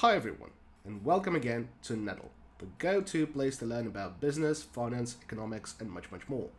Hi everyone, and welcome again to NEDL, the go-to place to learn about business, finance, economics, and much more.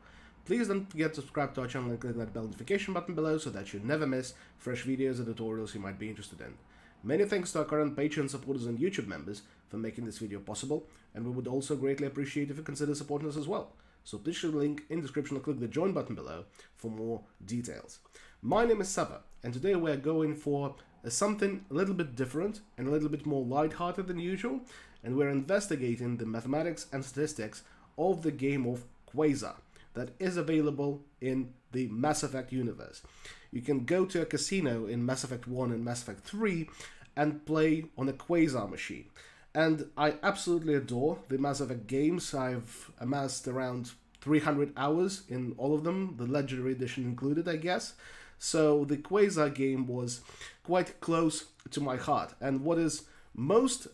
Please don't forget to subscribe to our channel and click that bell notification button below so that you never miss fresh videos and tutorials you might be interested in. Many thanks to our current Patreon supporters and YouTube members for making this video possible, and we would also greatly appreciate if you consider supporting us as well. So please click the link in the description or click the join button below for more details. My name is Sava, and today we're going for something a little bit different and a little bit more lighthearted than usual, and we're investigating the mathematics and statistics of the game of Quasar that is available in the Mass Effect universe. You can go to a casino in Mass Effect 1 and Mass Effect 3 and play on a Quasar machine. And I absolutely adore the Mass Effect games. I've amassed around 300 hours in all of them, the Legendary Edition included, I guess. So the Quasar game was quite close to my heart. And what is most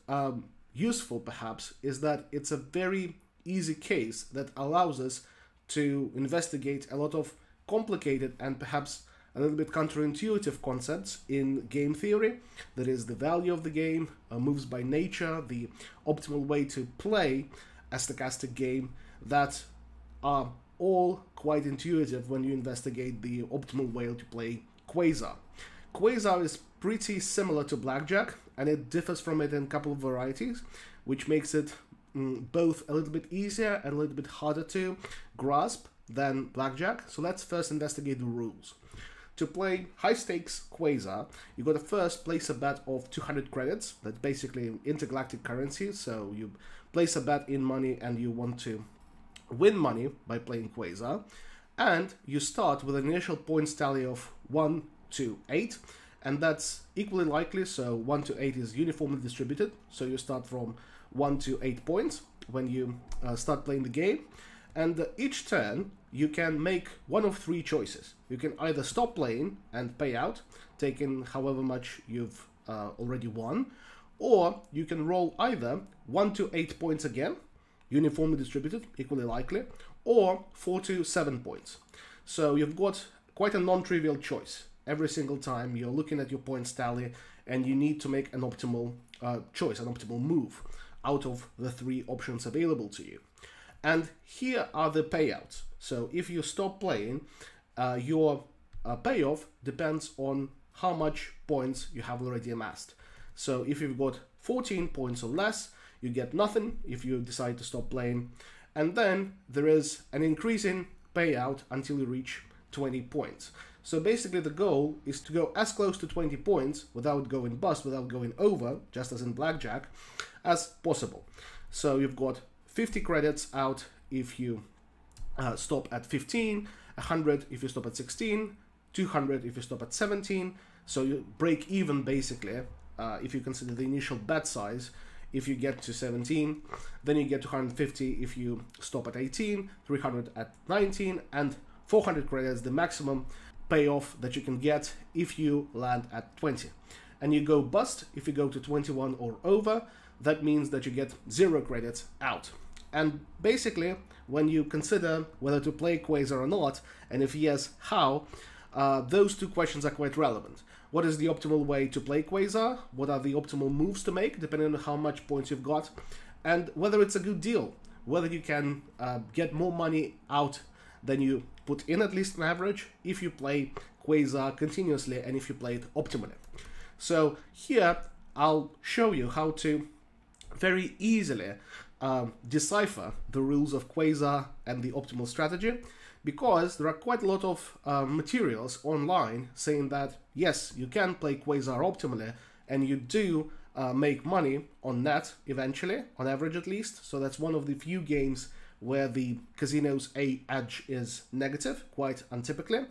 useful, perhaps, is that it's a very easy case that allows us to investigate a lot of complicated and perhaps a little bit counterintuitive concepts in game theory. That is, the value of the game, moves by nature, the optimal way to play a stochastic game, that are all quite intuitive when you investigate the optimal way to play Quasar. Quasar is pretty similar to Blackjack, and it differs from it in a couple of varieties, which makes it both a little bit easier and a little bit harder to grasp than Blackjack. So let's first investigate the rules. To play high-stakes Quasar, you got to first place a bet of 200 credits. That's basically intergalactic currency, so you place a bet in money and you want to win money by playing Quasar, and you start with an initial points tally of 1 to 8, and that's equally likely, so 1 to 8 is uniformly distributed, so you start from 1 to 8 points when you start playing the game, and each turn you can make one of three choices. You can either stop playing and pay out, taking however much you've already won, or you can roll either 1 to 8 points again, uniformly distributed, equally likely, or 4 to 7 points. So you've got quite a non-trivial choice. Every single time you're looking at your points tally and you need to make an optimal choice, an optimal move out of the three options available to you. And here are the payouts. So if you stop playing, your payoff depends on how much points you have already amassed. So if you've got 14 points or less, you get nothing if you decide to stop playing, and then there is an increasing payout until you reach 20 points. So basically the goal is to go as close to 20 points without going bust, without going over, just as in Blackjack, as possible. So you've got 50 credits out if you stop at 15, 100 if you stop at 16, 200 if you stop at 17, so you break even basically if you consider the initial bet size. If you get to 17, then you get 250 if you stop at 18, 300 at 19, and 400 credits, the maximum payoff that you can get if you land at 20. And you go bust if you go to 21 or over. That means that you get 0 credits out. And basically, when you consider whether to play Quasar or not, and if yes, how, those two questions are quite relevant. What is the optimal way to play Quasar? What are the optimal moves to make, depending on how much points you've got? And whether it's a good deal, whether you can get more money out than you put in, at least on average, if you play Quasar continuously and if you play it optimally. So here, I'll show you how to very easily decipher the rules of Quasar and the optimal strategy, because there are quite a lot of materials online saying that, yes, you can play Quasar optimally, and you do make money on net eventually, on average at least. So that's one of the few games where the casino's edge is negative, quite untypically.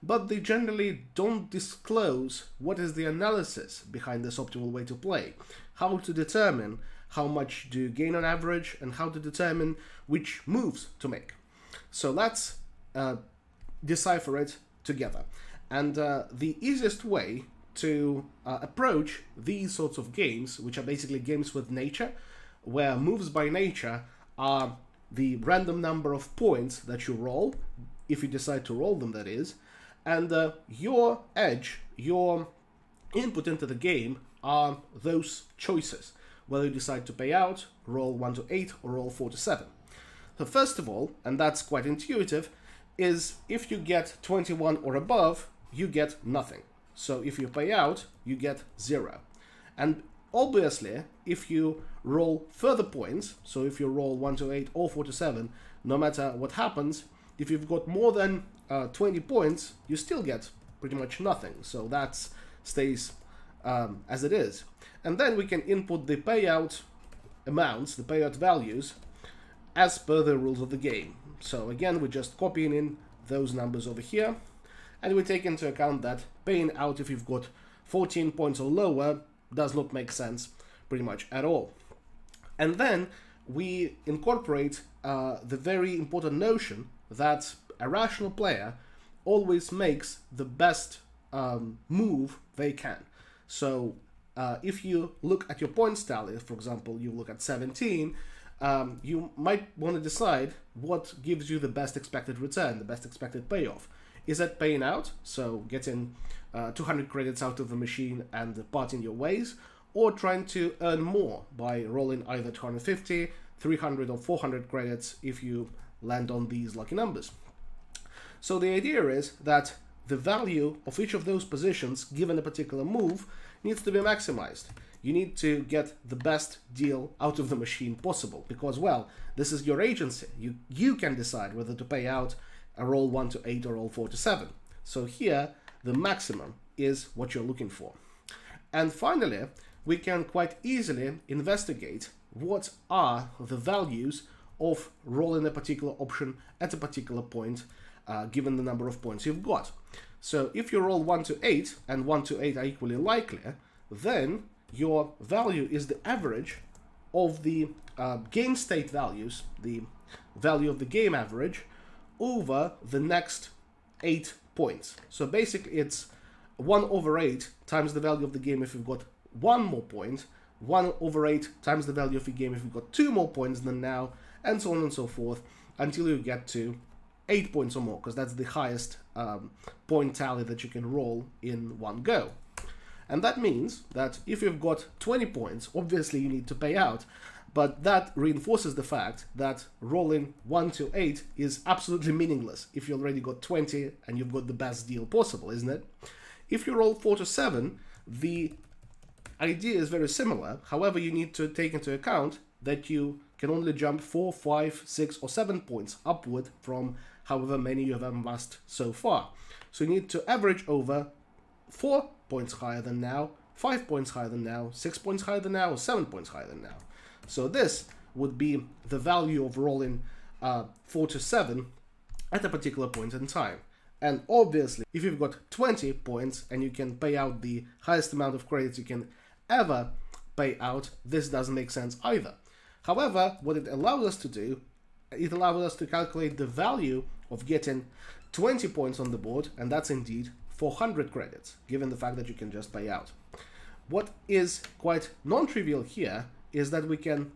But they generally don't disclose what is the analysis behind this optimal way to play, how to determine how much do you gain on average, and how to determine which moves to make. So let's decipher it together. And the easiest way to approach these sorts of games, which are basically games with nature, where moves by nature are the random number of points that you roll, if you decide to roll them, that is, and your edge, your input into the game, are those choices, whether you decide to pay out, roll 1 to 8 or roll 4 to 7. So first of all, and that's quite intuitive, is if you get 21 or above, you get nothing. So if you pay out, you get 0. And obviously, if you roll further points, so if you roll 1 to 8 or 4 to 7, no matter what happens, if you've got more than 20 points, you still get pretty much nothing. So that stays as it is. And then we can input the payout amounts, the payout values, as per the rules of the game. So again, we're just copying in those numbers over here, and we take into account that paying out if you've got 14 points or lower does not make sense pretty much at all. And then we incorporate the very important notion that a rational player always makes the best move they can. So if you look at your points tally, for example, you look at 17, you might want to decide what gives you the best expected return, the best expected payoff. Is that paying out, so getting 200 credits out of the machine and parting your ways, or trying to earn more by rolling either 250, 300 or 400 credits if you land on these lucky numbers? So the idea is that the value of each of those positions given a particular move needs to be maximized. You need to get the best deal out of the machine possible because, well, this is your agency. You can decide whether to pay out a roll 1 to 8 or roll 4 to 7. So here, the maximum is what you're looking for. And finally, we can quite easily investigate what are the values of rolling a particular option at a particular point, given the number of points you've got. So if you roll 1 to 8 and 1 to 8 are equally likely, then your value is the average of the game state values, the value of the game average, over the next 8 points. So basically it's 1 over 8 times the value of the game if you've got 1 more point, 1 over 8 times the value of your game if you've got 2 more points than now, and so on and so forth, until you get to 8 points or more, because that's the highest point tally that you can roll in one go. And that means that if you've got 20 points, obviously you need to pay out, but that reinforces the fact that rolling 1 to 8 is absolutely meaningless if you already got 20 and you've got the best deal possible, isn't it? If you roll 4 to 7, the idea is very similar. However, you need to take into account that you can only jump 4, 5, 6 or 7 points upward from however many you have amassed so far. So you need to average over 4 points higher than now, 5 points higher than now, 6 points higher than now, or 7 points higher than now. So this would be the value of rolling 4 to 7 at a particular point in time. And obviously, if you've got 20 points and you can pay out the highest amount of credits you can ever pay out, this doesn't make sense either. However, what it allows us to do, it allows us to calculate the value of getting 20 points on the board, and that's indeed 400 credits, given the fact that you can just pay out. What is quite non-trivial here is that we can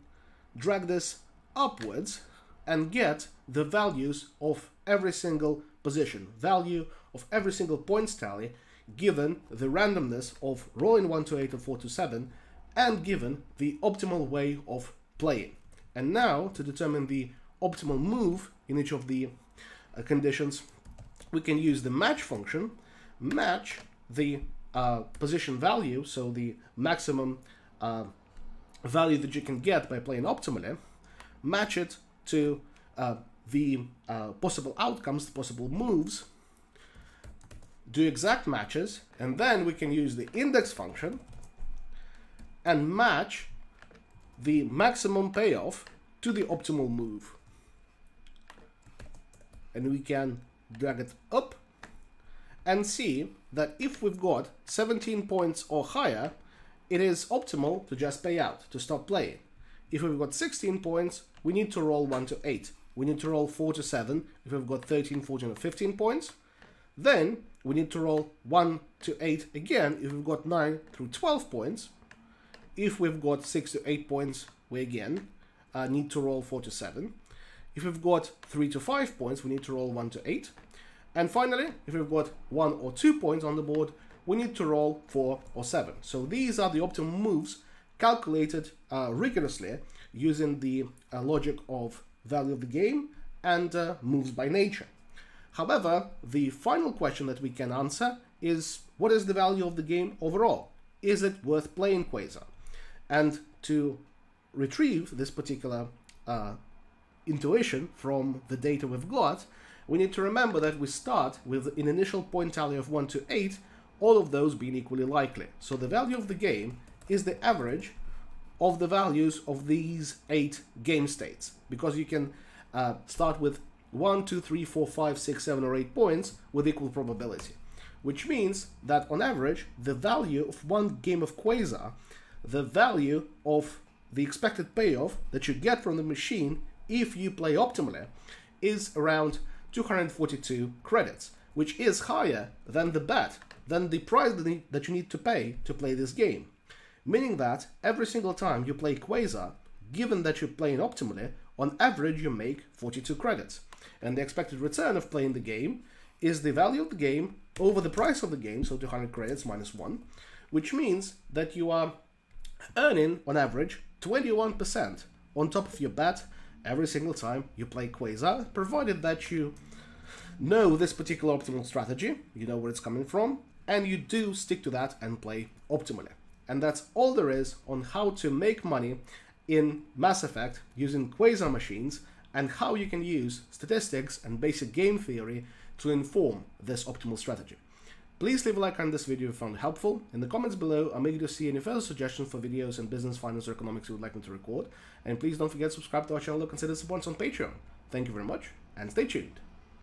drag this upwards and get the values of every single position, value of every single points tally, given the randomness of rolling 1 to 8 or 4 to 7, and given the optimal way of playing. And now, to determine the optimal move in each of the conditions, we can use the match function, match the position value, so the maximum value that you can get by playing optimally, match it to the possible outcomes, the possible moves, do exact matches, and then we can use the index function and match the maximum payoff to the optimal move. And we can drag it up and see that if we've got 17 points or higher, it is optimal to just pay out, to stop playing. If we've got 16 points, we need to roll 1 to 8. We need to roll 4 to 7 if we've got 13, 14, or 15 points. Then we need to roll 1 to 8 again if we've got 9 through 12 points. If we've got 6 to 8 points, we again need to roll 4 to 7. If we've got 3 to 5 points, we need to roll 1 to 8. And finally, if we've got 1 or 2 points on the board, we need to roll 4 or 7. So these are the optimum moves calculated rigorously using the logic of value of the game and moves by nature. However, the final question that we can answer is, what is the value of the game overall? Is it worth playing Quasar? And to retrieve this particular intuition from the data we've got, we need to remember that we start with an initial point tally of 1 to 8, all of those being equally likely. So the value of the game is the average of the values of these 8 game states, because you can start with 1, 2, 3, 4, 5, 6, 7, or 8 points with equal probability, which means that on average, the value of one game of Quasar, the value of the expected payoff that you get from the machine if you play optimally, is around 242 credits, which is higher than the bet, than the price that you need to play this game. Meaning that every single time you play Quasar, given that you're playing optimally, on average you make 42 credits. And the expected return of playing the game is the value of the game over the price of the game, so 200 credits minus 1, which means that you are earning, on average, 21% on top of your bet every single time you play Quasar, provided that you know this particular optimal strategy, you know where it's coming from, and you do stick to that and play optimally. And that's all there is on how to make money in Mass Effect using Quasar machines, and how you can use statistics and basic game theory to inform this optimal strategy. Please leave a like on this video if you found it helpful. In the comments below, I'm eager to see any further suggestions for videos in business, finance, or economics you would like me to record. And please don't forget to subscribe to our channel or consider supporting us on Patreon. Thank you very much, and stay tuned.